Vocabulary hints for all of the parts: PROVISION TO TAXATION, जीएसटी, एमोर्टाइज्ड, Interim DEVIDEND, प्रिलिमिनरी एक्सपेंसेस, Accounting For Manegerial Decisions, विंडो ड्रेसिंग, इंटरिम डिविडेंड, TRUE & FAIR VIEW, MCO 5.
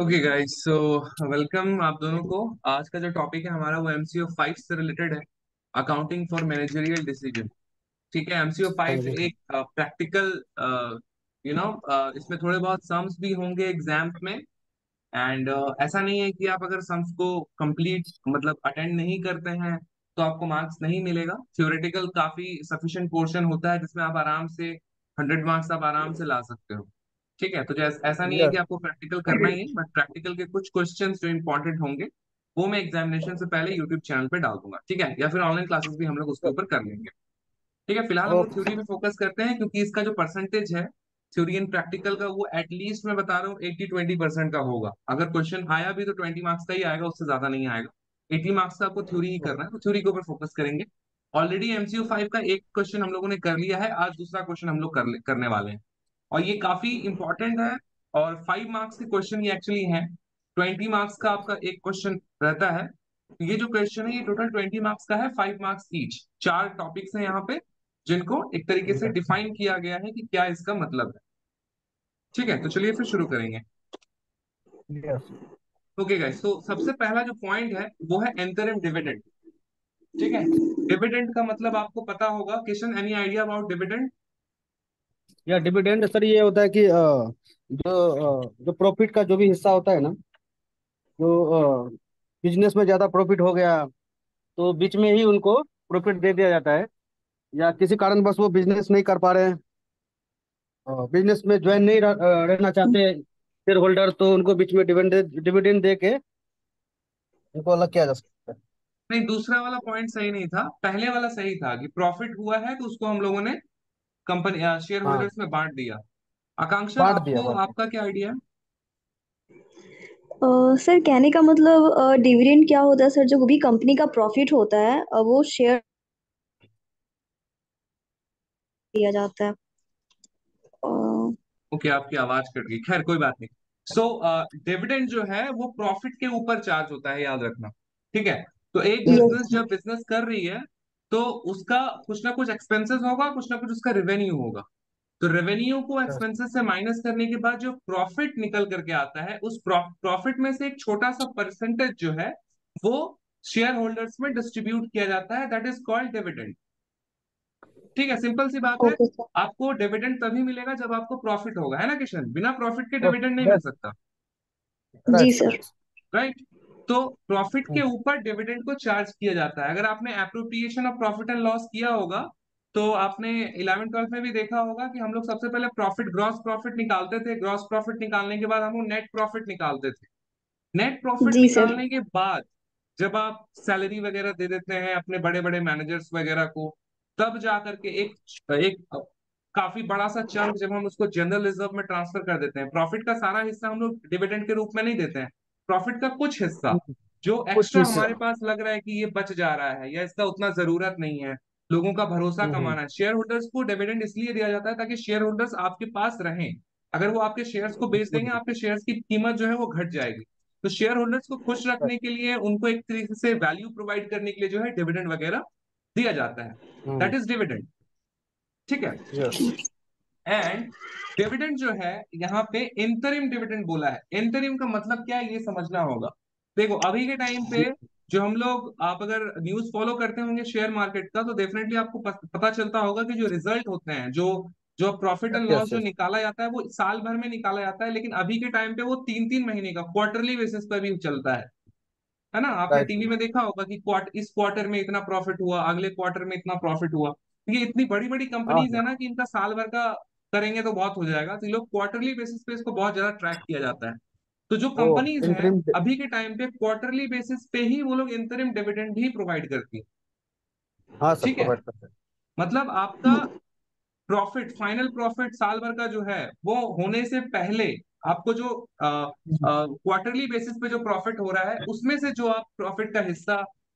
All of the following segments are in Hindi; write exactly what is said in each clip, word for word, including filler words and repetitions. ओके गाइस, सो वेलकम आप दोनों को। आज का जो टॉपिक है हमारा वो एमसीओ फाइव से रिलेटेड है, अकाउंटिंग फॉर मैनेजरियल डिसीजन। ठीक है, एमसीओ फाइव एक प्रैक्टिकल यू नो इसमें थोड़े बहुत सम्स भी होंगे एग्जाम में। एंड uh, ऐसा नहीं है कि आप अगर सम्स को कंप्लीट मतलब अटेंड नहीं करते हैं तो आपको मार्क्स नहीं मिलेगा। थ्योरेटिकल काफी सफिशिएंट पोर्शन होता है जिसमें आप आराम से हंड्रेड मार्क्स आप आराम से ला सकते हो। ठीक है, तो जैसे ऐसा नहीं है कि आपको प्रैक्टिकल करना ही है, बट प्रैक्टिकल के कुछ क्वेश्चंस जो इंपॉर्टेंट होंगे वो मैं एग्जामिनेशन से पहले यूट्यूब चैनल पे डाल दूंगा। ठीक है, या फिर ऑनलाइन क्लासेस भी हम लोग उसके ऊपर कर लेंगे। ठीक है, फिलहाल हम लोग थ्योरी पे फोकस करते हैं क्योंकि इसका जो परसेंटेज है थ्योरी एंड प्रैक्टिकल का वो एटलीस्ट मैं बता रहा हूँ एट्टी ट्वेंटी परसेंट का होगा। अगर क्वेश्चन आया भी तो ट्वेंटी मार्क्स का ही आएगा, उससे ज्यादा नहीं आएगा। एट्टी मार्क्स का आपको थ्योरी ही करना है, तो थ्योरी के ऊपर फोकस करेंगे। ऑलरेडी एमसीओ फाइव का एक क्वेश्चन हम लोगों ने कर लिया है, आज दूसरा क्वेश्चन हम लोग कर, करने वाले हैं और ये काफी इंपॉर्टेंट है। और फाइव मार्क्स के क्वेश्चन ये एक्चुअली हैं। ट्वेंटी मार्क्स का आपका एक क्वेश्चन रहता है। ये जो क्वेश्चन है ये टोटल ट्वेंटी मार्क्स का है, फाइव मार्क्स ईच। चार टॉपिक्स हैं यहाँ पे जिनको एक तरीके से डिफाइन किया गया है कि क्या इसका मतलब है। ठीक है, तो चलिए फिर शुरू करेंगे। ओके गाइस, तो सबसे पहला जो पॉइंट है वो है एंटरिम डिविडेंड। ठीक है, डिविडेंड का मतलब आपको पता होगा। Kishan, any idea about dividend? या डिविडेंड सर ये होता है कि जो जो प्रॉफिट का जो भी हिस्सा होता है ना, जो बिजनेस में ज़्यादा प्रॉफिट हो गया तो बीच में ही उनको प्रॉफिट दे दिया जाता है, या किसी कारणवश वो बिजनेस नहीं कर पा रहे हैं, बिजनेस में ज्वाइन नहीं रह, रहना चाहते शेयर होल्डर, तो उनको बीच में डिविडेंड डिविडेंड दे के उनको अलग किया जा सकता है। नहीं, दूसरा वाला पॉइंट सही नहीं था, पहले वाला सही था कि प्रॉफिट हुआ है तो उसको हम लोगों ने कंपनी शेयर होल्डर्स में बांट दिया। आकांक्षा, आपको आपका क्या आइडिया? सर uh, कहने का मतलब डिविडेंड uh, क्या होता है सर? जो भी कंपनी का प्रॉफिट होता है uh, वो शेयर दिया जाता है। ओके, uh, okay, आपकी आवाज कट गई, खैर कोई बात नहीं। सो so, डिविडेंड uh, जो है वो प्रॉफिट के ऊपर चार्ज होता है, याद रखना। ठीक है, तो एक बिजनेस जब बिजनेस कर रही है तो उसका कुछ ना कुछ एक्सपेंसेस होगा, कुछ ना कुछ उसका रेवेन्यू होगा। तो रेवेन्यू को एक्सपेंसेस से माइनस करने के बाद जो प्रॉफिट निकल करके आता है, उस प्रॉफिट में से एक छोटा सा परसेंटेज जो है वो शेयर होल्डर्स में डिस्ट्रीब्यूट किया जाता है, दैट इज कॉल्ड डिविडेंड। ठीक है, सिंपल सी बात है। आपको डिविडेंड तभी मिलेगा जब आपको प्रॉफिट होगा, है ना किशन? बिना प्रॉफिट के डिविडेंड नहीं मिल सकता। जी सर, राइट। तो प्रॉफिट के ऊपर डिविडेंड को चार्ज किया जाता है। अगर आपने appropriation of profit and loss किया होगा तो आपने इलेवन ट्वेल्थ में भी देखा होगा कि हम लोग सबसे पहले प्रॉफिट ग्रॉस प्रॉफिट निकालते थे। ग्रॉस प्रॉफिट निकालने के बाद हम लोग नेट प्रॉफिट निकालते थे। नेट प्रॉफिट निकालने के बाद जब आप सैलरी वगैरह दे देते हैं अपने बड़े बड़े मैनेजर्स वगैरह को, तब जा करके एक एक काफी बड़ा सा चंक जब हम उसको जनरल रिजर्व में ट्रांसफर कर देते हैं। प्रॉफिट का सारा हिस्सा हम लोग डिविडेंड के रूप में नहीं देते हैं। प्रॉफिट का कुछ हिस्सा जो एक्स्ट्रा हमारे पास लग रहा है कि ये बच जा रहा है या इसका उतना जरूरत नहीं है, लोगों का भरोसा कमाना है, शेयर होल्डर्स को डिविडेंड इसलिए दिया जाता है ताकि शेयर होल्डर्स आपके पास रहें। अगर वो आपके शेयर्स को बेच देंगे, आपके शेयर्स की कीमत जो है वो घट जाएगी। तो शेयर होल्डर्स को खुश रखने के लिए, उनको एक तरीके से वैल्यू प्रोवाइड करने के लिए जो है डिविडेंड वगैरह दिया जाता है, दैट इज डिविडेंड। ठीक है, एंड डिविडेंड जो है यहाँ पे इंटरिम डिविडेंड बोला है। इंटरिम का मतलब क्या है ये समझना होगा। देखो, अभी के टाइम पे जो हम लोग, आप अगर न्यूज फॉलो करते होंगे शेयर मार्केट का तो डेफिनेटली आपको पता चलता होगा कि जो रिजल्ट होते हैं, जो जो प्रॉफिट एंड लॉस जो निकाला जाता है वो साल भर में निकाला जाता है, लेकिन अभी के टाइम पे वो तीन तीन महीने का क्वार्टरली बेसिस पर भी चलता है है ना? आपने टीवी में देखा होगा कि क्वार्टर इस क्वार्टर में इतना प्रॉफिट हुआ, अगले क्वार्टर में इतना प्रॉफिट हुआ। ये इतनी बड़ी बड़ी कंपनीज है ना कि इनका साल भर का करेंगे तो बहुत हो जाएगा, तो लोग क्वार्टरली बेसिस पे इसको बहुत ज्यादा ट्रैक किया जाता है। तो जो कंपनीज हैं अभी के टाइम पे क्वार्टरली बेसिस पे ही वो लोग इंटरिम डिविडेंड भी प्रोवाइड करती हैं। हाँ, ठीक है, मतलब आपका प्रॉफिट, फाइनल प्रॉफिट साल भर का जो है वो होने से पहले आपको जो क्वार्टरली बेसिस पे जो प्रॉफिट हो रहा है उसमें से जो आप प्रॉफिट का हिस्सा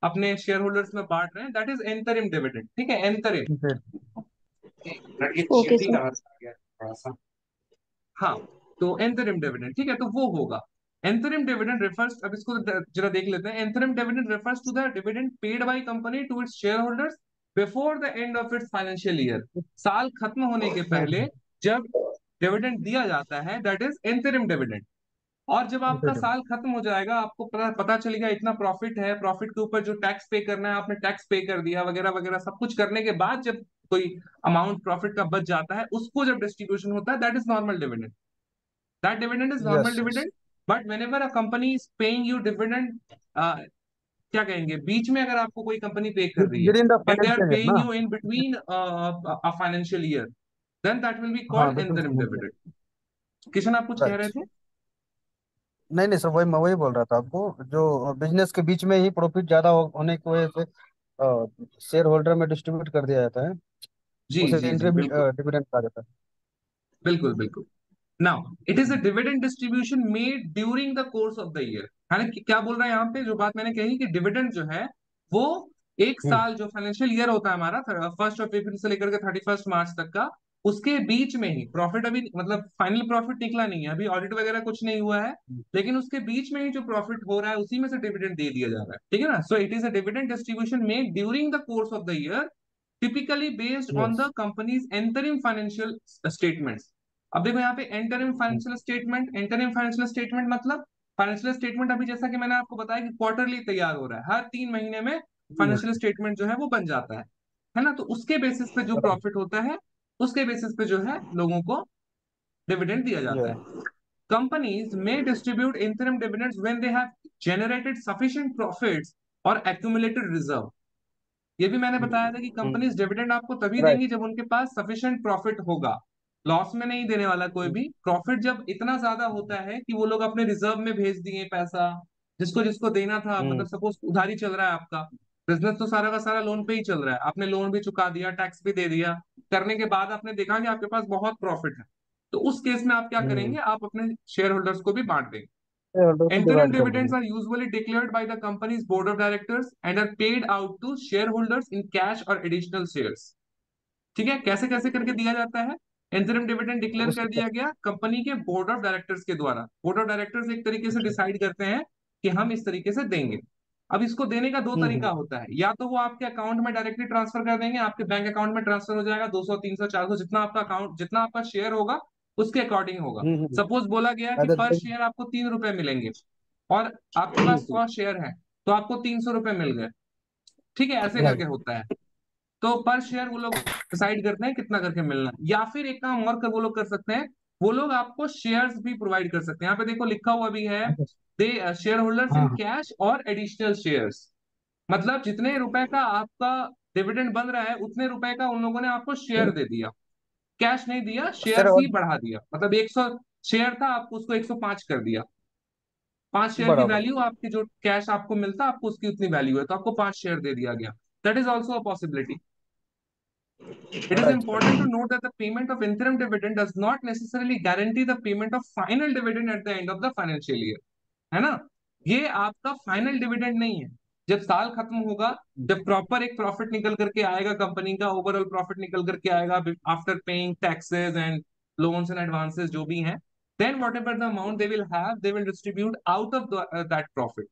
अपने शेयर होल्डर्स में बांट रहे हैं, दैट इज इंटरिम डिविडेंड। ठीक है, इंटरिम। ओके सर, हाँ, तो एंटरिम डिविडेंड, ठीक है, तो वो होगा एंटरिम डिविडेंड। रेफर्स, अब इसको जरा देख लेते हैं। Interim dividend refers to the dividend paid by company to its share holders before the end of its financial year. साल खत्म होने के पहले जब डिविडेंड दिया जाता है, दैट इज एंटरिम डिविडेंड। और जब आपका साल खत्म हो जाएगा आपको पता पता चलेगा इतना प्रॉफिट है, प्रॉफिट के ऊपर जो टैक्स पे करना है आपने टैक्स पे कर दिया वगैरह वगैरह, सब कुछ करने के बाद जब कोई अमाउंट प्रॉफिट का बच जाता है उसको जब डिस्ट्रीब्यूशन होता है that is normal dividend, that dividend is normal dividend. But whenever a company is paying you dividend, क्या कहेंगे, बीच में अगर आपको कोई कंपनी पे कर रही है and they are paying you in between a financial year, then that will be called इंटरिम डिविडेंड। Kishan आप कुछ कह रहे थे? नहीं नहीं सर, वही मैं वही बोल रहा था आपको, जो बिजनेस के बीच में ही प्रॉफिट ज्यादा हो, होने की वजह से शेयर होल्डर में डिस्ट्रीब्यूट कर दिया जाता है, जी उसे डिविडेंड कहा जाता है। बिल्कुल बिल्कुल। Now it is a dividend distribution made during the course of the year, है ना? क्या बोल रहा है यहाँ पे, जो बात मैंने कही कि डिविडेंड जो है वो एक साल जो फाइनेंशियल ईयर होता है हमारा फर्स्ट ऑफ अप्रैल से लेकर के थर्टी फर्स्ट मार्च तक का, उसके बीच में ही प्रॉफिट, अभी मतलब फाइनल प्रॉफिट निकला नहीं है, अभी ऑडिट वगैरह कुछ नहीं हुआ है, लेकिन उसके बीच में ही जो प्रॉफिट हो रहा है उसी में से डिविडेंड दे दिया जा रहा है, ठीक है ना? So it is a dividend distribution made during the course of the year, typically based on the company's interim financial statements. अब देखो यहाँ पे interim financial statement, interim financial statement मतलब फाइनेंशियल स्टेटमेंट अभी जैसा कि मैंने आपको बताया कि क्वार्टरली तैयार हो रहा है, हर तीन महीने में फाइनेंशियल स्टेटमेंट जो है वो बन जाता है, है ना? तो उसके बेसिस पे जो प्रॉफिट होता है उसके बेसिस पे जो है लोगों को डिविडेंड दिया जाता है। कंपनीज में distribute interim dividends when they have generated sufficient profits और एक्युमुलेटेड रिजर्व। ये भी मैंने बताया था कि कंपनीज डिविडेंड आपको तभी देंगी जब उनके पास सफिशिएंट प्रॉफिट होगा, लॉस में नहीं देने वाला कोई भी। प्रॉफिट जब इतना ज्यादा होता है कि वो लोग अपने रिजर्व में भेज दिए पैसा, जिसको जिसको देना था, मतलब सपोज उधारी चल रहा है आपका बिजनेस, तो सारा का सारा लोन पे ही चल रहा है, आपने लोन भी चुका दिया, टैक्स भी दे दिया, करने के बाद आपने देखा कि आपके पास बहुत प्रॉफिट है, तो उस केस में आप क्या करेंगे, आप अपने शेयर होल्डर्स को भी बांट देंगे। Interim dividends are usually declared by the company's board of directors and are paid out to share holders in cash और एडिशनल शेयर्स। ठीक है, कैसे कैसे करके दिया जाता है? इंटरिम डिविडेंड डिक्लेयर कर दिया गया कंपनी के बोर्ड ऑफ डायरेक्टर्स के द्वारा। बोर्ड ऑफ डायरेक्टर्स एक तरीके से डिसाइड करते हैं कि हम इस तरीके से देंगे। अब इसको देने का दो तरीका होता है, या तो वो आपके अकाउंट में डायरेक्टली ट्रांसफर कर देंगे, आपके बैंक अकाउंट में ट्रांसफर हो जाएगा, दो सौ तीन सौ चार सौ जितना आपका अकाउंट जितना आपका शेयर होगा उसके अकॉर्डिंग होगा। सपोज बोला गया कि पर शेयर आपको तीन रुपए मिलेंगे और आपके पास सौ शेयर है तो आपको तीन सौ रुपए मिल गए, ठीक है, ऐसे करके होता है। तो पर शेयर वो लोग डिसाइड करते हैं कितना करके मिलना। या फिर एक काम और कर वो लोग कर सकते हैं, वो लोग आपको शेयर्स भी प्रोवाइड कर सकते हैं। यहाँ पे देखो लिखा हुआ भी है they share holders in cash और एडिशनल शेयर्स, मतलब जितने रुपए का आपका डिविडेंड बन रहा है उतने रुपए का उन लोगों ने आपको शेयर दे दिया, कैश नहीं दिया, शेयर ही बढ़ा दिया। मतलब एक सौ शेयर था आपको उसको एक सौ पांच कर दिया, पांच शेयर की वैल्यू आपकी जो कैश आपको मिलता आपको उसकी उतनी वैल्यू है तो आपको पांच शेयर दे दिया गया। That is also a possibility. It is important to note that the payment of interim dividend does not necessarily guarantee the payment of final dividend at the end of the financial year, है ना? ये आपका फाइनल डिविडेंड नहीं है। जब साल खत्म होगा, जब प्रॉपर एक प्रॉफिट निकल करके आएगा, कंपनी का ओवरऑल प्रॉफिट निकल करके आएगा after paying taxes and loans and advances जो भी हैं, then whatever the amount they will have they will distribute out of that profit,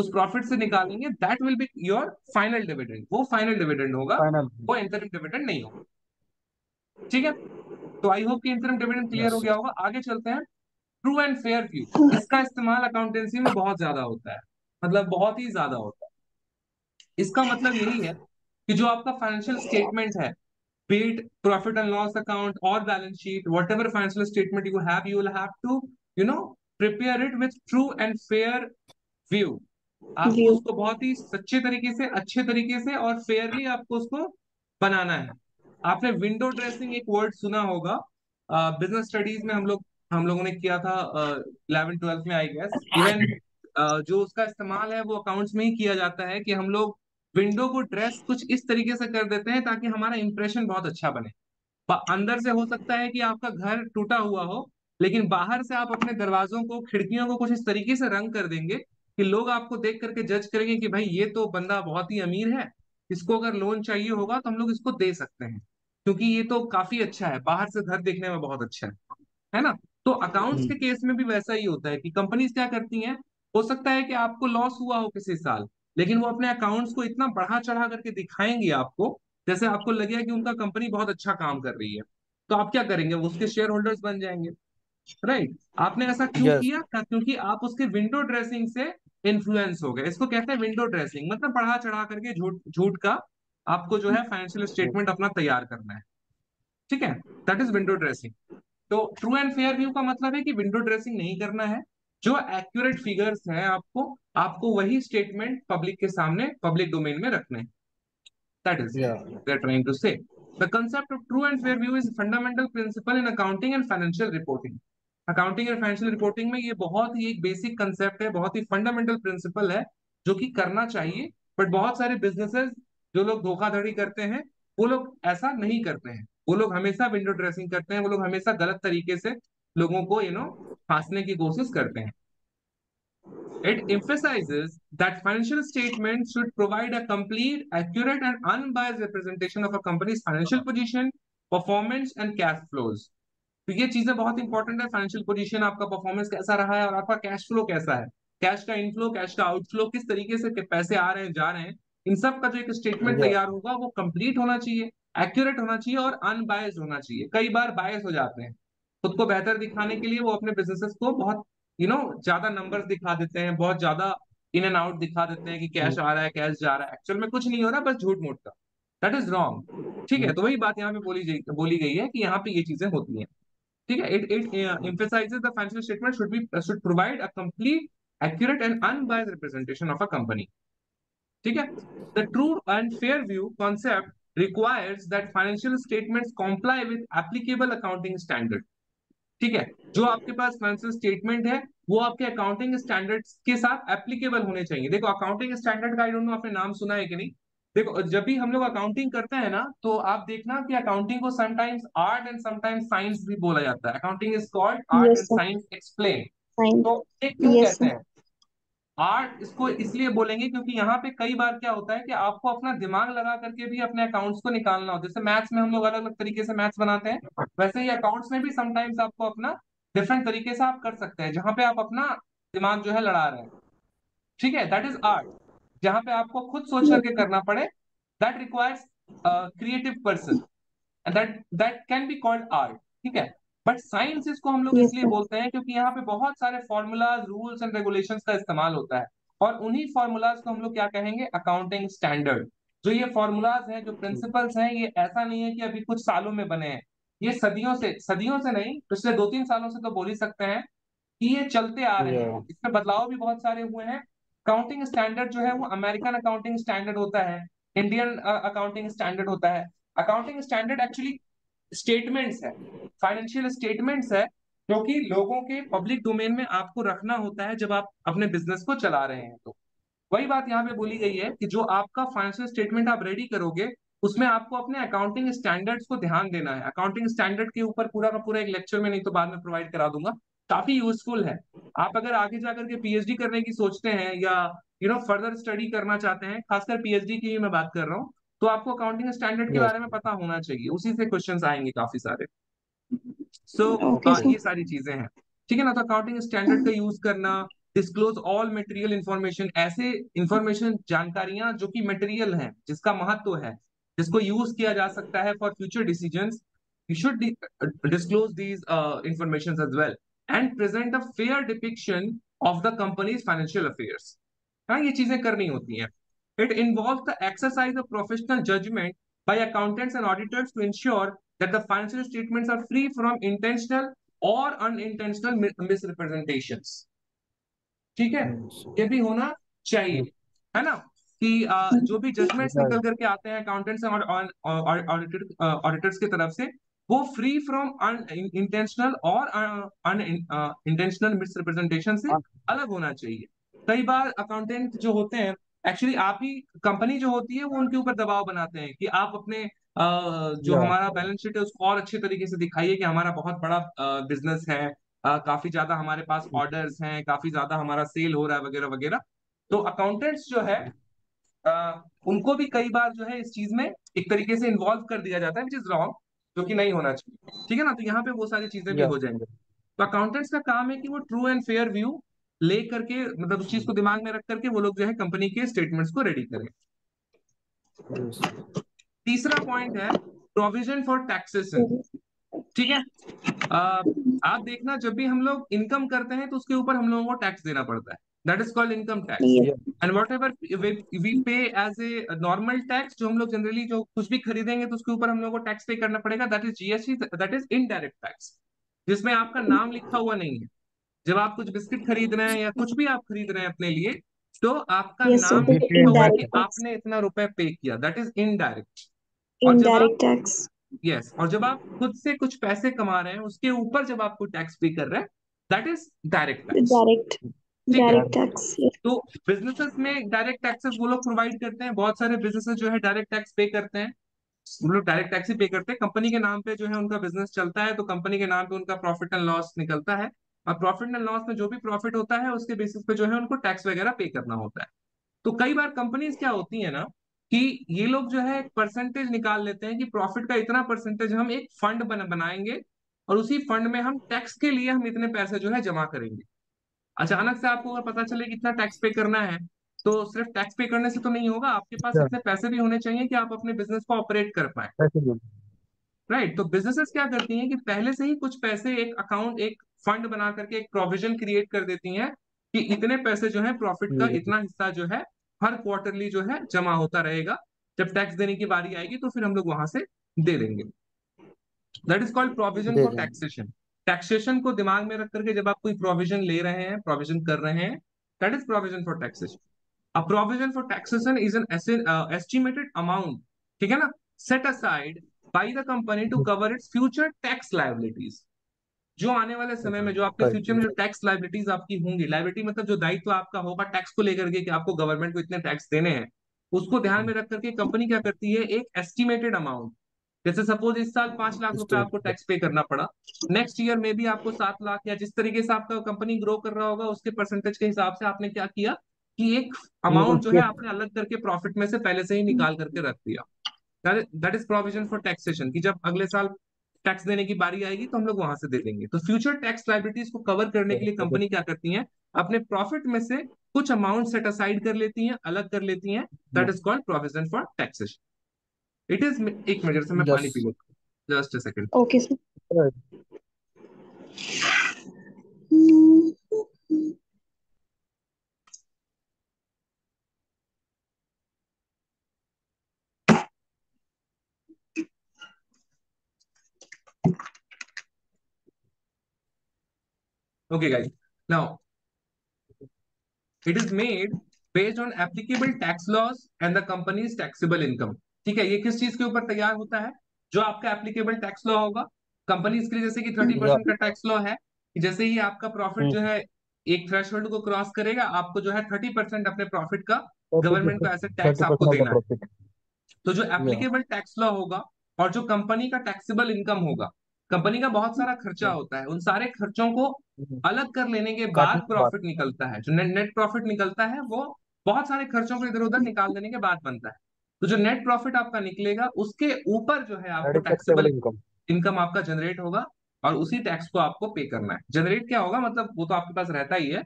उस प्रॉफिट से निकालेंगे, that will be your final dividend. वो फाइनल डिविडेंड होगा, वो इंटरिम डिविडेंड नहीं होगा। ठीक है, तो आई होप कि इंटरिम डिविडेंड क्लियर हो गया होगा। आगे चलते हैं। ट्रू एंड फेयर व्यू, इसका इस्तेमाल अकाउंटेंसी में बहुत ज्यादा होता है, मतलब बहुत ही ज्यादा होता है। इसका मतलब यही है कि जो आपका फाइनेंशियल स्टेटमेंट है, बेट प्रॉफिट एंड लॉस अकाउंट और balance sheet, whatever financial statement you have, you will have to you know prepare it with true and fair view. आपको उसको बहुत ही सच्चे तरीके से, अच्छे तरीके से और फेयरली आपको उसको बनाना है। आपने विंडो ड्रेसिंग एक वर्ड सुना होगा, बिजनेस स्टडीज में हम लोग हम लोगों ने किया था इलेवन ट्वेल्थ में आई गेस। इवन जो उसका इस्तेमाल है वो अकाउंट्स में ही किया जाता है कि हम लोग विंडो को ड्रेस कुछ इस तरीके से कर देते हैं ताकि हमारा इंप्रेशन बहुत अच्छा बने। अंदर से हो सकता है कि आपका घर टूटा हुआ हो, लेकिन बाहर से आप अपने दरवाजों को, खिड़कियों को कुछ इस तरीके से रंग कर देंगे कि लोग आपको देख करके जज करेंगे कि भाई ये तो बंदा बहुत ही अमीर है, इसको अगर लोन चाहिए होगा तो हम लोग इसको दे सकते हैं क्योंकि ये तो काफी अच्छा है, बाहर से घर देखने में बहुत अच्छा है, है ना? तो अकाउंट्स के केस में भी वैसा ही होता है कि कंपनीज क्या करती हैं, हो सकता है कि आपको लॉस हुआ हो किसी साल, लेकिन वो अपने अकाउंट्स को इतना बढ़ा चढ़ा करके दिखाएंगी आपको, जैसे आपको लगेगा कि उनका कंपनी बहुत अच्छा काम कर रही है, तो आप क्या करेंगे, उसके शेयर होल्डर्स बन जाएंगे। राइट, आपने ऐसा क्यों yes. किया? क्योंकि आप उसके विंडो ड्रेसिंग से इन्फ्लुएंस हो गए। इसको कहते हैं विंडो ड्रेसिंग, मतलब बढ़ा चढ़ा करके झूठ झूठ का आपको जो है फाइनेंशियल स्टेटमेंट अपना तैयार करना है, ठीक है, दैट इज विंडो ड्रेसिंग। तो ट्रू एंड फेयर व्यू का मतलब है कि विंडो ड्रेसिंग नहीं करना है, जो एक्यूरेट फिगर्स हैं आपको आपको वही स्टेटमेंट पब्लिक के सामने पब्लिक डोमेन में रखने हैं, that is they are trying to say. The concept of true and fair view is fundamental principle in accounting and financial reporting. Accounting and financial reporting में ये बहुत ही एक बेसिक कंसेप्ट है, बहुत ही फंडामेंटल प्रिंसिपल है जो कि करना चाहिए, बट बहुत सारे बिजनेसेस जो लोग धोखाधड़ी करते हैं वो लोग ऐसा नहीं करते हैं, वो लोग हमेशा विंडो ड्रेसिंग करते हैं, वो लोग हमेशा गलत तरीके से लोगों को यू नो फांसने की कोशिश करते हैं। It emphasises that financial statement should provide a complete, accurate and unbiased representation of a company's financial position, performance and cash flows. तो ये चीजें बहुत इंपॉर्टेंट है, फाइनेंशियल पोजीशन, आपका परफॉर्मेंस कैसा रहा है और आपका कैश फ्लो कैसा है, कैश का इनफ्लो, कैश का आउटफ्लो, किस तरीके से पैसे आ रहे हैं जा रहे हैं, इन सब का जो एक स्टेटमेंट तैयार होगा वो कंप्लीट होना चाहिए, एक्यूरेट होना चाहिए और अनबायस्ड होना चाहिए। कई बार बायस हो जाते हैं, खुद को बेहतर दिखाने के लिए वो अपने बिजनेसेस को बहुत यू नो ज्यादा नंबर्स दिखा देते हैं, बहुत ज्यादा इन एंड आउट दिखा देते हैं कि कैश आ रहा है कैश जा रहा है, एक्चुअल में कुछ नहीं हो रहा, बस झूठ मूठ का, दैट इज रॉन्ग, ठीक है। तो वही बात यहाँ पे बोली बोली गई है कि यहाँ पे ये चीजें होती हैं, ठीक है। It it emphasises the financial statement should be should provide a complete, accurate and unbiased representation of a company, ठीक है। The true and fair view concept requires that financial statements comply with applicable accounting standard, ठीक है। जो आपके पास फाइनेंशियल स्टेटमेंट है वो आपके अकाउंटिंग स्टैंडर्ड्स के साथ एप्लीकेबल होने चाहिए। देखो अकाउंटिंग स्टैंडर्ड का आई डोंट नो आपने नाम सुना है कि नहीं। देखो जब भी हम लोग अकाउंटिंग करते हैं ना तो आप देखना कि अकाउंटिंग को sometimes art and sometimes science भी बोला जाता है। Accounting is called art and science explain. तो ये क्यों कहते हैं आर्ट? इसको इसलिए बोलेंगे क्योंकि यहाँ पे कई बार क्या होता है कि आपको अपना दिमाग लगा करके भी अपने अकाउंट्स को निकालना होता है। जैसे मैथ्स में हम लोग अलग अलग तरीके से मैथ्स बनाते हैं, वैसे ही अकाउंट्स में भी समटाइम्स आपको अपना डिफरेंट तरीके से आप कर सकते हैं जहाँ पे आप अपना दिमाग जो है लड़ा रहे हैं, ठीक है, दैट इज आर्ट। जहाँ पे आपको खुद सोच करके करना पड़े, that requires creative person, that that can be called art, ठीक है। बट साइंस इसको हम लोग इसलिए बोलते हैं क्योंकि यहाँ पे बहुत सारे फॉर्मूलाज, रूल्स एंड रेगुलेशंस का इस्तेमाल होता है और उन्हीं फॉर्मूलाज को हम लोग क्या कहेंगे? Accounting standard. जो ये फॉर्मूलाज हैं, जो प्रिंसिपल्स हैं, ये ऐसा नहीं है कि अभी कुछ सालों में बने हैं, ये सदियों से सदियों से नहीं, पिछले दो तीन सालों से तो बोल ही सकते हैं कि ये चलते आ रहे हैं। इसमें बदलाव भी बहुत सारे हुए हैं। अकाउंटिंग स्टैंडर्ड जो है वो अमेरिकन अकाउंटिंग स्टैंडर्ड होता है, इंडियन अकाउंटिंग स्टैंडर्ड होता है। अकाउंटिंग स्टैंडर्ड एक्चुअली स्टेटमेंट्स है, फाइनेंशियल स्टेटमेंट्स है जो कि लोगों के पब्लिक डोमेन में आपको रखना होता है जब आप अपने बिजनेस को चला रहे हैं। तो वही बात यहाँ पे बोली गई है कि जो आपका फाइनेंशियल स्टेटमेंट आप रेडी करोगे उसमें आपको अपने अकाउंटिंग स्टैंडर्ड्स को ध्यान देना है। अकाउंटिंग स्टैंडर्ड के ऊपर पूरा का पूरा एक लेक्चर में नहीं तो बाद में प्रोवाइड करा दूंगा, काफी यूजफुल है। आप अगर आगे जाकर के पीएचडी करने की सोचते हैं या यू नो फर्दर स्टडी करना चाहते हैं, खासकर पीएचडी की मैं बात कर रहा हूँ, तो आपको अकाउंटिंग स्टैंडर्ड के बारे में पता होना चाहिए, उसी से क्वेश्चंस आएंगे काफी सारे। सो so, okay, ये सारी चीजें हैं, ठीक है ना। तो अकाउंटिंग स्टैंडर्ड का यूज करना, डिस्क्लोज ऑल मटेरियल इंफॉर्मेशन, ऐसे इंफॉर्मेशन जानकारियां जो कि मटेरियल हैं, जिसका महत्व है, जिसको यूज किया जा सकता है for future decisions, you should disclose these information as well and present a fair depiction of the company's financial affairs. हाँ, ये चीजें करनी होती हैं। It involves the exercise of professional judgment by accountants and auditors to ensure that the financial statements are free from intentional or unintentional misrepresentations. ठीक है, ये भी होना चाहिए, है ना, कि जो भी जजमेंट्स निकल करके आते हैं अकाउंटेंट्स और ऑडिटर्स की तरफ से, वो फ्री फ्रॉम इंटेंशनल और अन इंटेंशनल मिसरिप्रेजेंटेशन से अलग होना चाहिए। कई बार अकाउंटेंट जो होते हैं एक्चुअली, आप ही कंपनी जो होती है वो उनके ऊपर दबाव बनाते हैं कि आप अपने आ, जो हमारा बैलेंस शीट है उसको और अच्छे तरीके से दिखाइए कि हमारा बहुत बड़ा आ, बिजनेस है, आ, काफी ज्यादा हमारे पास ऑर्डर्स हैं, काफी ज्यादा हमारा सेल हो रहा है वगैरह वगैरह। तो अकाउंटेंट्स जो है आ, उनको भी कई बार जो है इस चीज में एक तरीके से इन्वॉल्व कर दिया जाता है, विच इज रॉन्ग, जो कि नहीं होना चाहिए, ठीक है ना। तो यहाँ पे वो सारी चीजें भी हो जाएंगे। तो अकाउंटेंट्स का काम है कि वो ट्रू एंड फेयर व्यू ले करके, मतलब उस चीज को दिमाग में रख करके वो लोग जो है कंपनी के स्टेटमेंट्स को रेडी करें। तीसरा पॉइंट है प्रोविजन फॉर टैक्सेशन। ठीक है। आप देखना जब भी हम लोग इनकम करते हैं तो उसके ऊपर हम लोगों को टैक्स देना पड़ता है, that is called income tax. And whatever we pay as a normal tax, जो हम लोग जनरली जो कुछ भी खरीदेंगे तो उसके ऊपर हम लोगों को टैक्स पे करना पड़ेगा, that is जीएसटी, that is indirect tax, जिसमें आपका नाम लिखा हुआ नहीं है। जब आप कुछ बिस्किट खरीद रहे हैं या कुछ भी आप खरीद रहे हैं अपने लिए, तो आपका नाम लिखा हुआ है कि आपने इतना रुपए पे किया, that is indirect indirect tax. Yes, और जब आप खुद से कुछ पैसे कमा रहे हैं उसके ऊपर जब आपको टैक्स पे कर रहे हैं, that is direct direct direct tax. तो बिजनेसेस में डायरेक्ट टैक्सेस वो लोग प्रोवाइड करते हैं, बहुत सारे बिजनेसेस जो है डायरेक्ट टैक्स पे करते हैं, वो लोग डायरेक्ट टैक्स ही पे करते हैं। कंपनी के नाम पे जो है उनका बिजनेस चलता है, तो कंपनी के नाम पे उनका प्रॉफिट एंड लॉस निकलता है, और प्रॉफिट एंड लॉस में जो भी प्रॉफिट होता है उसके बेसिस पे जो है उनको टैक्स वगैरह पे करना होता है। तो कई बार कंपनीज क्या होती है ना कि ये लोग जो है एक परसेंटेज निकाल लेते हैं कि प्रॉफिट का इतना परसेंटेज हम एक फंड बन, बनाएंगे और उसी फंड में हम टैक्स के लिए हम इतने पैसे जो है जमा करेंगे। अचानक से आपको अगर पता चले कि इतना टैक्स पे करना है, तो सिर्फ टैक्स पे करने से तो नहीं होगा, आपके पास इतने पैसे भी होने चाहिए कि आप अपने बिजनेस को ऑपरेट कर पाए, राइट। तो बिजनेसेस क्या करती हैं कि पहले से ही कुछ पैसे एक अकाउंट, एक फंड बना करके एक प्रोविजन क्रिएट कर देती हैं कि इतने पैसे जो है प्रॉफिट का इतना हिस्सा जो है हर क्वार्टरली जो है जमा होता रहेगा, जब टैक्स देने की बारी आएगी तो फिर हम लोग वहां से दे देंगे, that is called provision for taxation. Taxation को दिमाग में रख करके जब आप कोई प्रोविजन ले रहे हैं, प्रोविजन कर रहे हैं, that is provision for taxation. A provision for taxation is an estimated amount, ठीक है ना, set aside by the company to cover its future tax liabilities. जो आने वाले समय में जो आपके फ्यूचर में जो टैक्स लायबिलिटीज आपकी होंगी, लायबिलिटी मतलब जो दायित्व आपका होगा टैक्स को लेकर के कि आपको गवर्नमेंट को इतने टैक्स देने हैं, उसको ध्यान में रख करके कंपनी क्या करती है, एक एस्टिमेटेड अमाउंट, जैसे सपोज इस साल पांच लाख रुपए आपको टैक्स पे करना पड़ा, नेक्स्ट ईयर में भी आपको सात लाख, या जिस तरीके से आपका कंपनी ग्रो कर रहा होगा उसके परसेंटेज के हिसाब से आपने क्या किया कि एक अमाउंट जो है आपने अलग करके प्रॉफिट में से पहले से ही निकाल करके रख दिया, that is provision for taxation, कि जब अगले साल टैक्स देने की बारी आएगी तो हम लोग वहां से दे देंगे। तो फ्यूचर टैक्स लायबिलिटीज को कवर करने के लिए कंपनी क्या करती है, अपने प्रॉफिट में से कुछ अमाउंट सेट असाइड कर लेती है, अलग कर लेती है, that is called provision for taxation. It is एक मेजर से मैं पानी पी लेता हूं, just a second. Okay sir, okay guys, now it is made based on applicable tax laws and the company's taxable income। ठीक है, ये किस चीज के ऊपर तैयार होता है, जो आपका applicable tax law होगा कंपनीज के लिए, जैसे कि तीस परसेंट का टैक्स लॉ है कि जैसे ही आपका प्रॉफिट जो है एक थ्रेशोल्ड को क्रॉस करेगा, आपको जो है तीस परसेंट अपने प्रॉफिट का गवर्नमेंट को ऐसे टैक्स आपको देना है। तो जो एप्लीकेबल टैक्स लॉ होगा और जो कंपनी का टैक्सेबल इनकम होगा, कंपनी का बहुत सारा खर्चा होता है, उन सारे खर्चों को अलग कर लेने के बाद प्रॉफिट निकलता है, जो ने, नेट प्रॉफिट निकलता है वो बहुत सारे खर्चों को इधर उधर निकाल देने के बाद बनता है। तो जो नेट प्रॉफिट आपका निकलेगा उसके ऊपर जो है आपको टैक्सेबल इनकम इनकम आपका जनरेट होगा, और उसी टैक्स को आपको पे करना है। जनरेट क्या होगा मतलब वो तो आपके पास रहता ही है,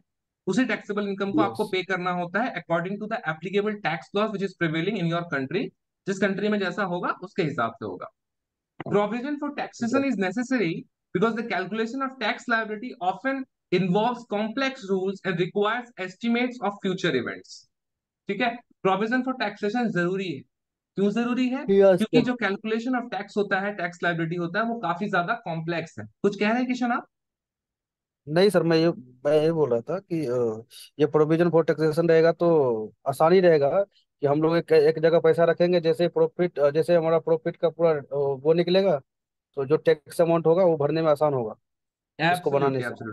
उसी टैक्सेबल इनकम को आपको पे करना होता है according to the applicable tax laws which is prevailing in your country. जिस कंट्री में जैसा होगा उसके हिसाब से होगा। Provision for taxation is necessary because the calculation of tax liability often involves complex rules and requires estimates of future events। ठीक है, provision for taxation जरूरी है। क्यों जरूरी है? yes, क्योंकि जो calculation of tax होता है, tax liability होता है, वो काफी ज्यादा complex है। कुछ कह रहे हैं किशन आप? नहीं सर, मैं ये मैं ये बोल रहा था कि ये प्रोविजन फॉर टैक्सेशन रहेगा तो आसानी रहेगा कि हम लोग एक एक जगह पैसा रखेंगे, जैसे प्रॉफिट जैसे हमारा प्रॉफिट का पूरा वो निकलेगा तो जो टैक्स अमाउंट होगा वो भरने में आसान होगा इसको बनाने से।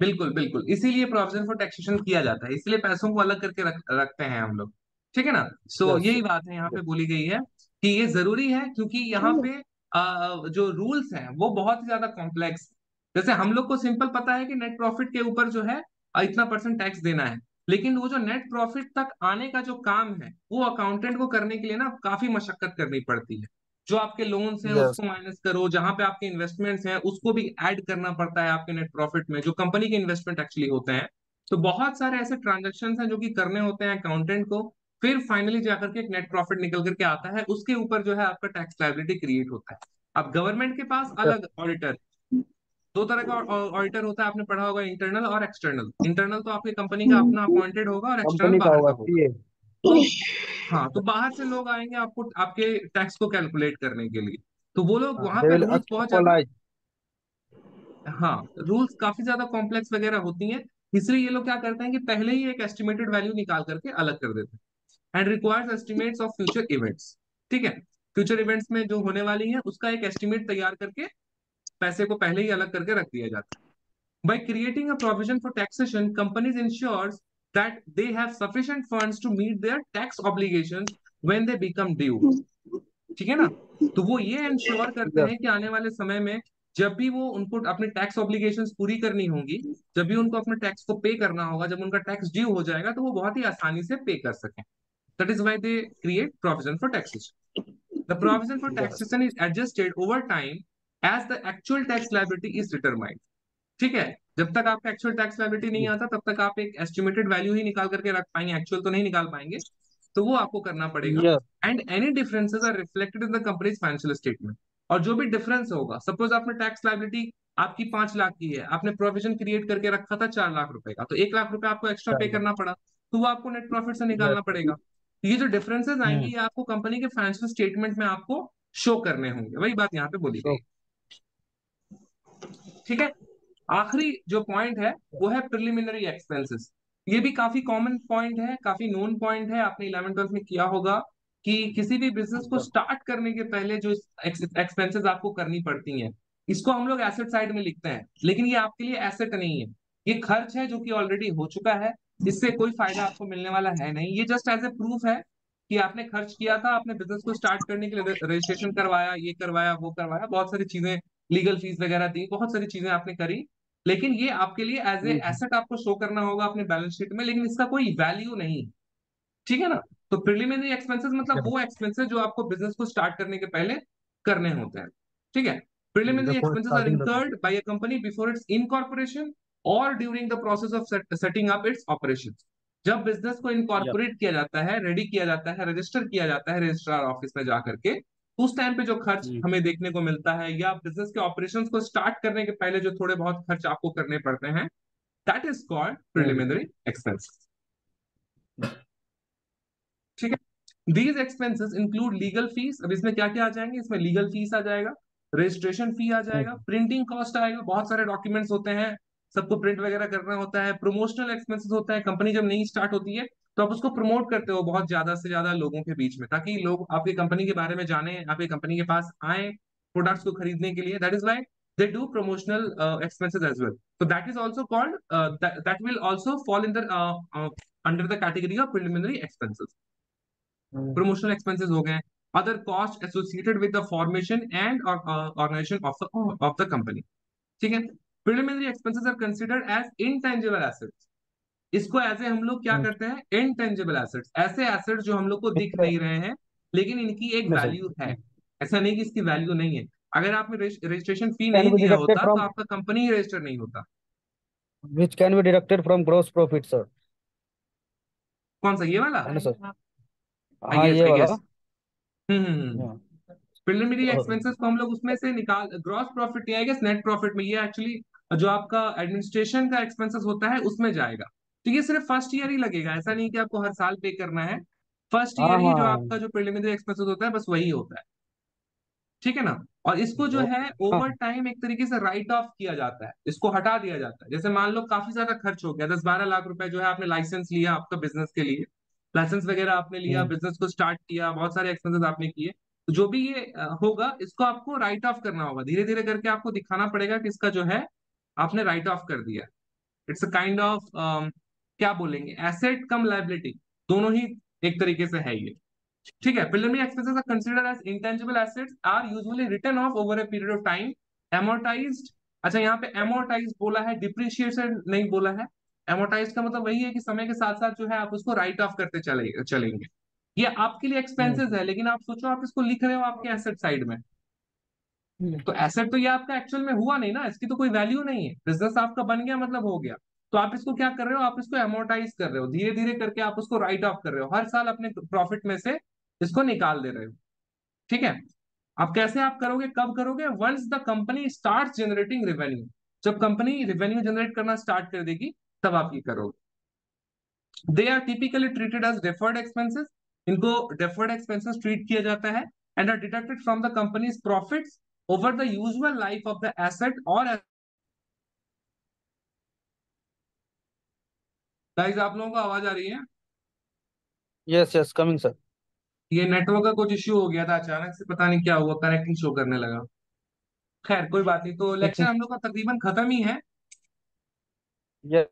बिल्कुल बिल्कुल, इसीलिए प्रोविजन फॉर टैक्सेशन किया जाता है, इसलिए पैसों को अलग करके रख, रखते हैं हम लोग, ठीक है ना। सो so, यही बात है यहाँ पे बोली गई है कि ये जरूरी है क्योंकि यहाँ पे आ, जो रूल्स हैं वो बहुत ही ज्यादा कॉम्प्लेक्स। जैसे हम लोग को सिंपल पता है कि नेट प्रॉफिट के ऊपर जो है इतना परसेंट टैक्स देना है, लेकिन वो जो नेट प्रॉफिट तक आने का जो काम है वो अकाउंटेंट को करने के लिए ना काफी मशक्कत करनी पड़ती है। जो आपके लोन्स हैं उसको माइनस करो, जहां पे आपके इन्वेस्टमेंट्स हैं उसको भी ऐड करना पड़ता है आपके नेट प्रॉफिट में, जो कंपनी के इन्वेस्टमेंट एक्चुअली होते हैं। तो बहुत सारे ऐसे ट्रांजेक्शन हैं जो कि करने होते हैं अकाउंटेंट को, फिर फाइनली जाकर के एक नेट प्रॉफिट निकल करके आता है, उसके ऊपर जो है आपका टैक्स लायबिलिटी क्रिएट होता है। अब गवर्नमेंट के पास अलग ऑडिटर, दो तरह का ऑडिटर होता है, आपने पढ़ा होगा, इंटरनल और एक्सटर्नल। इंटरनल तो आपकी कंपनी का अपना अपॉइंटेड होगा और एक्सटर्नल बाहर का होगा। तो हाँ, तो बाहर से लोग आएंगे आपको आपके टैक्स को कैलकुलेट करने के लिए, तो वो लोग वहां पे रूल्स बहुत ज्यादा, हाँ रूल्स काफी ज्यादा कॉम्प्लेक्स वगैरह होती हैं, इसलिए ये लोग क्या करते हैं कि पहले ही एक एस्टिमेटेड वैल्यू निकाल करके अलग कर देते हैं। And requires estimates of future events, ठीक है, फ्यूचर इवेंट्स में जो होने वाली है उसका एक एस्टिमेट तैयार करके पैसे को पहले ही अलग करके रख दिया जाता है। By creating a provision for taxation, companies ensures that they have sufficient funds to meet their tax obligations when they become due, ठीक है ना। तो वो ये इंश्योर करते हैं कि आने वाले समय में जब भी वो उनको अपने टैक्स ऑब्लिगेशंस पूरी करनी होगी, जब भी उनको अपने टैक्स को पे करना होगा, जब उनका टैक्स ड्यू हो जाएगा, तो वो बहुत ही आसानी से पे कर सकें। That is why they create provision for taxation. The provision for taxation is adjusted over time as the actual tax liability is determined, ठीक है। जब तक आपका एक्चुअल टैक्स लायबिलिटी नहीं आता तब तक आप एक एस्टिमेटेड वैल्यू ही निकाल करके रख पाएंगे, एक्चुअल तो नहीं निकाल पाएंगे, तो वो आपको करना पड़ेगा। And any differences are reflected in the company's financial statement, और जो भी डिफरेंस होगा, सपोज आपने टैक्स लायबिलिटी आपकी पांच लाख की है, आपने प्रोविजन क्रिएट करके रखा था चार लाख रुपए का, तो एक लाख रुपए आपको एक्स्ट्रा पे करना पड़ा, तो वो आपको नेट प्रॉफिट से निकालना पड़ेगा। ये जो डिफरेंसेस आएंगे ये आपको कंपनी के फाइनेंशियल स्टेटमेंट में आपको शो करने होंगे, वही बात यहाँ पे बोली गई, ठीक है। आखिरी जो पॉइंट है वो है प्रिलिमिनरी एक्सपेंसेस। ये भी काफी कॉमन पॉइंट है, काफी नोन पॉइंट है, आपने इलेवन ट्वेल्थ में किया होगा कि किसी भी बिजनेस को स्टार्ट करने के पहले जो एक्सपेंसेस आपको करनी पड़ती हैं, इसको हम लोग एसेट साइड में लिखते हैं, लेकिन ये आपके लिए एसेट नहीं है, ये खर्च है जो कि ऑलरेडी हो चुका है, इससे कोई फायदा आपको मिलने वाला है नहीं। ये जस्ट एज ए प्रूफ है कि आपने खर्च किया था, आपने बिजनेस को स्टार्ट करने के लिए रजिस्ट्रेशन करवाया, ये करवाया, वो करवाया, बहुत सारी चीजें, लीगल फीस वगैरह दी, बहुत सारी चीजें आपने करी, लेकिन ये आपके लिए एज ए एसेट आपको शो करना होगा अपने बैलेंस शीट में, लेकिन इसका कोई वैल्यू नहीं, ठीक है ना। तो प्रिलिमिनरी एक्सपेंसेस मतलब वो एक्सपेंसेस जो आपको बिजनेस को स्टार्ट करने के पहले करने होते हैं, ठीक है। प्रिलिमिनरी एक्सपेंसेस are incurred by a company before its incorporation और during the process of setting up its operations. जब बिजनेस को इनकॉर्पोरेट किया जाता है, रेडी किया जाता है, रजिस्टर किया जाता है रजिस्ट्रार ऑफिस में जाकर के, उस टाइम पे जो खर्च हमें देखने को मिलता है, या बिजनेस के ऑपरेशंस को स्टार्ट करने के पहले जो थोड़े बहुत खर्च आपको करने पड़ते हैं, that is called प्रिलिमिनरी एक्सपेंसेस, ठीक है। These expenses include legal fees, अब इसमें क्या क्या आ जाएंगे, इसमें लीगल फीस आ जाएगा, रजिस्ट्रेशन फी आ जाएगा, प्रिंटिंग कॉस्ट आएगा, बहुत सारे डॉक्यूमेंट्स होते हैं, सबको प्रिंट वगैरह करना होता है, प्रमोशनल एक्सपेंसेस होता है, कंपनी जब नई स्टार्ट होती है तो आप उसको प्रमोट करते हो बहुत ज्यादा से ज्यादा लोगों के बीच में, ताकि लोग आपकी कंपनी के बारे में जाने, आपकी कंपनी के पास आए प्रोडक्ट्स को खरीदने के लिए, that is why they do promotional expenses as well. So that is also called, that will also fall in the under the category of प्रिलिमिनरी एक्सपेंसेस। Promotional expenses हो गए, other cost associated with the formation and organisation of of the company, ठीक है। प्रिलिमिनरी एक्सपेंसेस are considered as intangible assets, इसको एज ए हम लोग क्या करते हैं, इनटेंजिबल एसेट्स, ऐसे एसेट्स जो हम लोग को दिख नहीं रहे हैं लेकिन इनकी एक वैल्यू है, ऐसा नहीं कि इसकी वैल्यू नहीं है। अगर आपने रजिस्ट्रेशन फी नहीं दिया होता तो आपका कंपनी रजिस्टर नहीं होता। Which can be deducted from gross profit sir, कौन सा ये वाला हम्म प्रिलिमिनरी एक्सपेंसेस को हम लोग उसमें से निकाल, ग्रॉस प्रॉफिट या नेट प्रॉफिट में, ये एक्चुअली जो आपका एडमिनिस्ट्रेशन का एक्सपेंसेस होता है उसमें जाएगा। तो ये सिर्फ फर्स्ट ईयर ही लगेगा, ऐसा नहीं कि आपको हर साल पे करना है, फर्स्ट ईयर ही जो आपका जो प्रिलिमिनरी एक्सपेंसेस होता है बस वही होता है, ठीक है ना। और इसको जो है ओवर टाइम एक तरीके से राइट ऑफ किया जाता है, इसको हटा दिया जाता है। जैसे मान लो काफी ज्यादा खर्च हो गया, दस बारह लाख रुपए जो है आपने लाइसेंस लिया आपका बिजनेस के लिए, लाइसेंस वगैरह आपने लिया, बिजनेस को स्टार्ट किया, बहुत सारे एक्सपेंसेस आपने किए, जो भी ये होगा इसको आपको राइट ऑफ करना होगा, धीरे धीरे करके आपको दिखाना पड़ेगा कि इसका जो है आपने राइट ऑफ कर दिया। इट्स अ काइंड ऑफ, क्या बोलेंगे, एसेट कम लायबिलिटी, दोनों ही एक तरीके से है ये, ठीक है। प्रिलिमिनरी एक्सपेंसेस are considered as intangible assets, are usually written off over a period of time, एमोर्टाइज्ड। अच्छा यहाँ पे एमोर्टाइज्ड बोला है, डिप्रिशिएशन नहीं बोला है। एमोर्टाइज्ड का मतलब वही है कि समय के साथ साथ जो है आप उसको राइट ऑफ करते चले चलेंगे। ये आपके लिए एक्सपेंसेस है, लेकिन आप सोचो आप इसको लिख रहे हो आपके एसेट साइड में, तो एसेट तो ये आपका एक्चुअल में हुआ नहीं ना, इसकी तो कोई वैल्यू नहीं है, बिजनेस आपका बन गया मतलब हो गया, तो आप इसको क्या कर रहे हो, आप इसको एमोर्टाइज कर रहे हो, धीरे धीरे करके आप उसको राइट ऑफ कर रहे हो, हर साल अपने प्रॉफिट में से इसको निकाल दे रहे हो, ठीक है। आप कैसे आप करोगे, कब करोगे? Once the company start generating revenue, जब कंपनी रेवेन्यू जनरेट करना स्टार्ट कर देगी तब आप ये करोगे। They are typically treated as deferred expenses, इनको डेफर्ड एक्सपेंसेस ट्रीट किया जाता है, and are deducted from the company's profits over the usual life of the asset और गाइस आप लोगों को आवाज आ रही है? Yes yes coming sir. ये नेटवर्क का कुछ इश्यू हो गया था अचानक से, पता नहीं क्या हुआ, कनेक्टिंग शो करने लगा। खैर कोई बात नहीं, तो लेक्चर हम लोग का तकरीबन खत्म ही है। yes.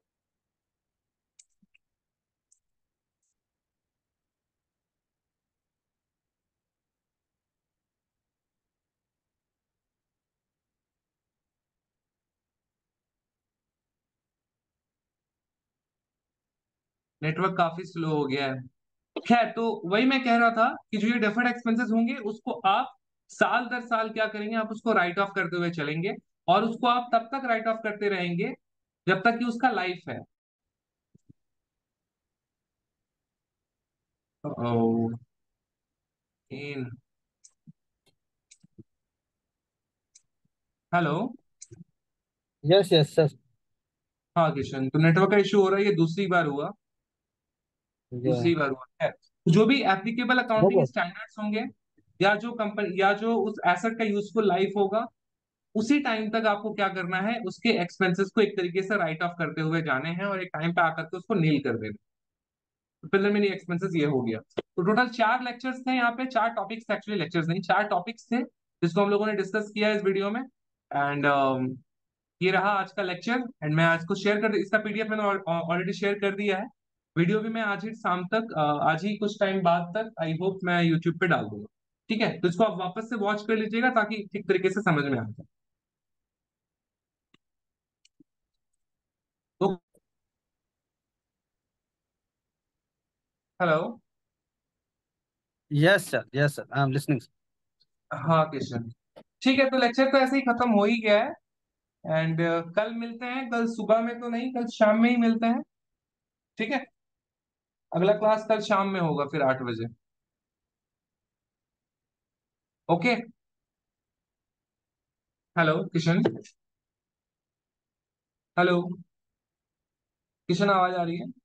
नेटवर्क काफी स्लो हो गया है। खैर तो वही मैं कह रहा था कि जो ये डेफर्ड एक्सपेंसेस होंगे उसको आप साल दर साल क्या करेंगे, आप उसको राइट ऑफ करते हुए चलेंगे, और उसको आप तब तक राइट ऑफ करते रहेंगे जब तक कि उसका लाइफ है। Oh in hello yes yes sir. हाँ किशन, तो नेटवर्क का इश्यू हो रहा है, ये दूसरी बार हुआ दूसरी बार हुआ है। जो भी एप्लीकेबल अकाउंटिंग स्टैंडर्ड्स होंगे या जो कंपनी या जो उस एसेट का यूजफुल लाइफ होगा उसी टाइम तक आपको क्या करना है, उसके एक्सपेंसेस को एक तरीके से राइट ऑफ करते हुए जाने हैं और एक टाइम पे आकर के उसको नील कर देना। तो प्रिलिमिनरी एक्सपेंसेस ये हो गया। तो टोटल चार लेक्चर्स थे यहाँ पे, चार टॉपिक्स, एक्चुअली लेक्चर्स नहीं चार टॉपिक्स थे जिसको हम लोगों ने डिस्कस किया इस वीडियो में। एंड uh, ये रहा आज का लेक्चर। एंड मैं आज को शेयर कर इसका पीडीएफ मैंने ऑलरेडी शेयर कर दिया है। वीडियो भी मैं आज ही शाम तक आज ही कुछ टाइम बाद तक आई होप मैं यूट्यूब पे डाल दूंगा, ठीक है? तो इसको आप वापस से वॉच कर लीजिएगा ताकि ठीक तरीके से समझ में आ जाए। तो hello yes sir, yes sir I am listening. हाँ किशन ठीक है, तो लेक्चर तो ऐसे ही खत्म हो ही गया है। एंड uh, कल मिलते हैं, कल सुबह में तो नहीं, कल शाम में ही मिलते हैं, ठीक है? अगला क्लास कल शाम में होगा फिर आठ बजे। Okay hello Kishan, hello Kishan आवाज आ रही है?